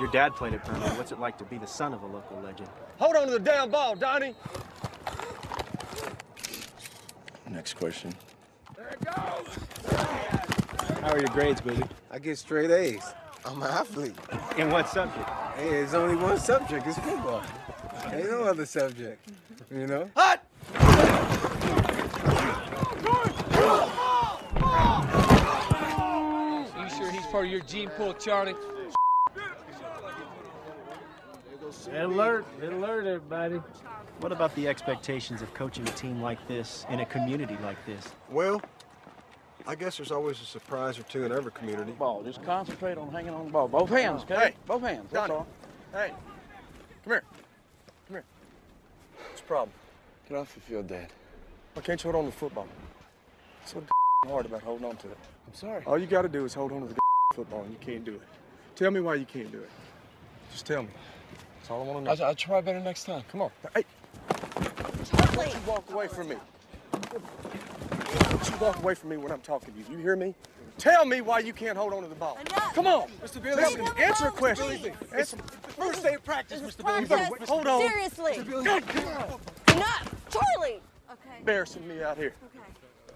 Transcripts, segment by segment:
Your dad played at Permian. What's it like to be the son of a local legend? Hold on to the damn ball, Donnie! Next question. There it goes! How are your grades, Boobie? I get straight A's. I'm an athlete. In what subject? Hey, there's only one subject. It's football. Ain't no other subject, you know? Hot! Are you sure he's part of your gene pool, Charlie? Alert, everybody. What about the expectations of coaching a team like this in a community like this? Well, I guess there's always a surprise or two in every community. Ball, just concentrate on hanging on the ball. Both hands, okay? Hey, both hands, that's all. Hey, come here. What's the problem? Get off the field, Dad. Why can't you hold on to the football? It's so hard about holding on to it. I'm sorry. All you gotta do is hold on to the football, and you can't do it. Tell me why you can't do it. Just tell me. That's all I want to know. I'll try better next time. Come on. Hey. Don't you walk away from me. Don't you walk away from me when I'm talking to you. You hear me? Tell me why you can't hold on to the ball. Enough. Come on. Mr. Billy, answer a question. It's first day of practice, Mr. Billy. You better hold on. Seriously. Mr. Billy. God. Enough. Charlie. Okay. Embarrassing me out here. Okay.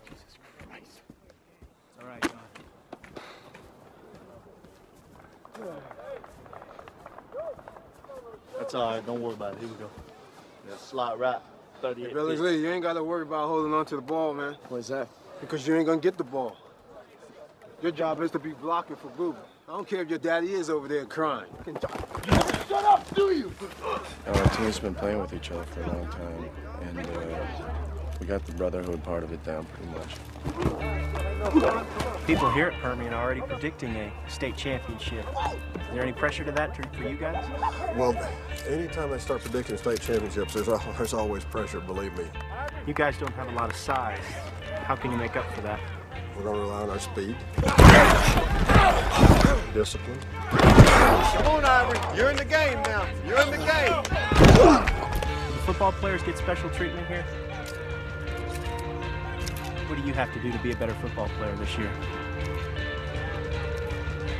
Jesus Christ. It's all right, John. That's all right, don't worry about it. Here we go. Yeah. Slide right, 38. Hey, Billy Lee, you ain't got to worry about holding on to the ball, man. Why's that? Because you ain't going to get the ball. Your job is to be blocking for Boobie. I don't care if your daddy is over there crying. You never shut up, do you? Our team's been playing with each other for a long time, and we got the brotherhood part of it down pretty much. People here at Permian are already predicting a state championship. Is there any pressure to that for you guys? Well, anytime I start predicting state championships, there's always pressure, believe me. You guys don't have a lot of size. How can you make up for that? We're going to rely on our speed. Discipline. Come on, Ivory. You're in the game now. You're in the game. Do football players get special treatment here? What do you have to do to be a better football player this year?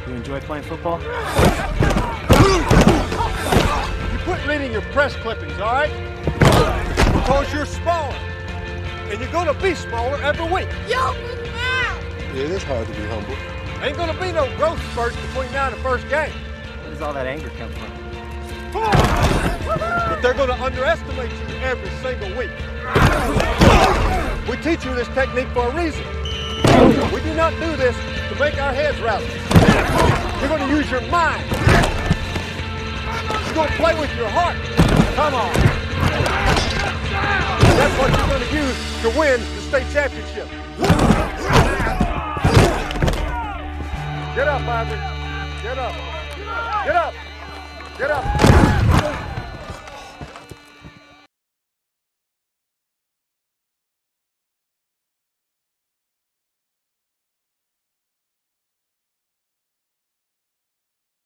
You enjoy playing football? You quit leading your press clippings, all right? Because you're smaller. And you're gonna be smaller every week. Yo, look out! Yeah, it is hard to be humble. Ain't gonna be no growth spurts between now and the first game. Where does all that anger come from? But they're gonna underestimate you every single week. We teach you this technique for a reason. We do not do this to make our heads rattle. You're going to use your mind. You're going to play with your heart. Come on. That's what you're going to use to win the state championship. Get up, Ivory. Get up. Get up. Get up.